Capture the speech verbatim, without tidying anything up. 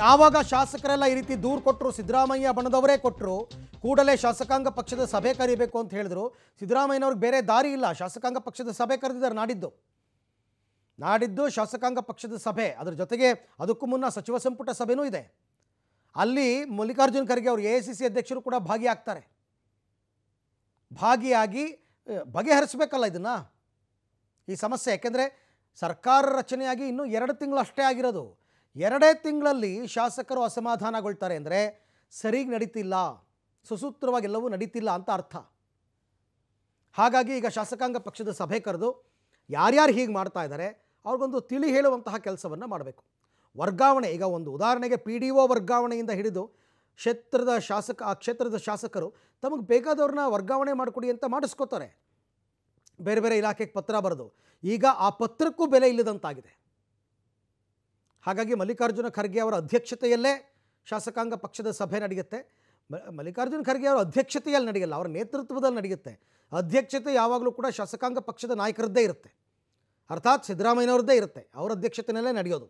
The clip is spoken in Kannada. ಯಾವಾಗ ಶಾಸಕರೆಲ್ಲ ಈ ರೀತಿ ದೂರ ಕೊಟ್ಟರು ಸಿದ್ದರಾಮಯ್ಯ ಬಣದವರೇ ಕೊಟ್ಟರು ಕೂಡಲೇ ಶಾಸಕಾಂಗ ಪಕ್ಷದ ಸಭೆ ಕರೆಯಬೇಕು ಅಂತ ಹೇಳಿದ್ರು ಸಿದ್ದರಾಮಯ್ಯನವರಿಗೆ ಬೇರೆ ದಾರಿ ಇಲ್ಲ ಶಾಸಕಾಂಗ ಪಕ್ಷದ ಸಭೆ ಕರೆದಿದ್ದಾರೆ ನಾಡಿದ್ದು ನಾಡಿದ್ದು ಶಾಸಕಾಂಗ ಪಕ್ಷದ ಸಭೆ ಅದರ ಜೊತೆಗೆ ಅದಕ್ಕೂ ಮುನ್ನ ಸಚಿವ ಸಂಪುಟ ಸಭೆನೂ ಇದೆ ಅಲ್ಲಿ ಮಲ್ಲಿಕಾರ್ಜುನ್ ಖರ್ಗೆ ಅವರು ಎ ಐ ಸಿ ಸಿ ಅಧ್ಯಕ್ಷರು ಕೂಡ ಭಾಗಿಯಾಗ್ತಾರೆ ಭಾಗಿಯಾಗಿ ಬಗೆಹರಿಸಬೇಕಲ್ಲ ಇದನ್ನ ಈ ಸಮಸ್ಯೆ ಯಾಕೆಂದ್ರೆ ಸರ್ಕಾರ ರಚನೆಯಾಗಿ ಇನ್ನು ಎರಡು ತಿಂಗಳು ಅಷ್ಟೇ ಆಗಿರೋದು ಎರಡೇ ತಿಂಗಳಲ್ಲಿ ಶಾಸಕರು ಅಸಮಾಧಾನಗೊಳ್ತಾರೆ ಅಂದರೆ ಸರಿಯಾಗಿ ನಡೆಯುತ್ತಿಲ್ಲ ಸುಸೂತ್ರವಾಗಿ ಎಲ್ಲವೂ ನಡೆಯುತ್ತಿಲ್ಲ ಅಂತ ಅರ್ಥ ಹಾಗಾಗಿ ಈಗ ಶಾಸಕಾಂಗ ಪಕ್ಷದ ಸಭೆ ಕರೆದು ಯಾರ್ಯಾರು ಹೀಗೆ ಮಾಡ್ತಾ ಇದ್ದಾರೆ ಅವ್ರಿಗೊಂದು ತಿಳಿ ಹೇಳುವಂತಹ ಕೆಲಸವನ್ನು ಮಾಡಬೇಕು ವರ್ಗಾವಣೆ ಈಗ ಒಂದು ಉದಾಹರಣೆಗೆ ಪಿ ಡಿ ಒ ವರ್ಗಾವಣೆಯಿಂದ ಹಿಡಿದು ಕ್ಷೇತ್ರದ ಶಾಸಕ ಆ ಕ್ಷೇತ್ರದ ಶಾಸಕರು ತಮಗೆ ಬೇಕಾದವ್ರನ್ನ ವರ್ಗಾವಣೆ ಮಾಡಿಕೊಡಿ ಅಂತ ಮಾಡಿಸ್ಕೋತಾರೆ ಬೇರೆ ಬೇರೆ ಇಲಾಖೆಗೆ ಪತ್ರ ಬರೆದು ಈಗ ಆ ಪತ್ರಕ್ಕೂ ಬೆಲೆ ಇಲ್ಲದಂತಾಗಿದೆ ಹಾಗಾಗಿ ಮಲ್ಲಿಕಾರ್ಜುನ ಖರ್ಗೆ ಅವರ ಅಧ್ಯಕ್ಷತೆಯಲ್ಲೇ ಶಾಸಕಾಂಗ ಪಕ್ಷದ ಸಭೆ ನಡೆಯುತ್ತೆ ಮಲ್ಲಿಕಾರ್ಜುನ ಖರ್ಗೆ ಅವರ ಅಧ್ಯಕ್ಷತೆಯಲ್ಲಿ ನಡೆಯಲ್ಲ ಅವರ ನೇತೃತ್ವದಲ್ಲಿ ನಡೆಯುತ್ತೆ ಅಧ್ಯಕ್ಷತೆ ಯಾವಾಗಲೂ ಕೂಡ ಶಾಸಕಾಂಗ ಪಕ್ಷದ ನಾಯಕರದ್ದೇ ಇರುತ್ತೆ ಅರ್ಥಾತ್ ಸಿದ್ದರಾಮಯ್ಯನವ್ರದ್ದೇ ಇರುತ್ತೆ ಅವರ ಅಧ್ಯಕ್ಷತೆಯಲ್ಲೇ ನಡೆಯೋದು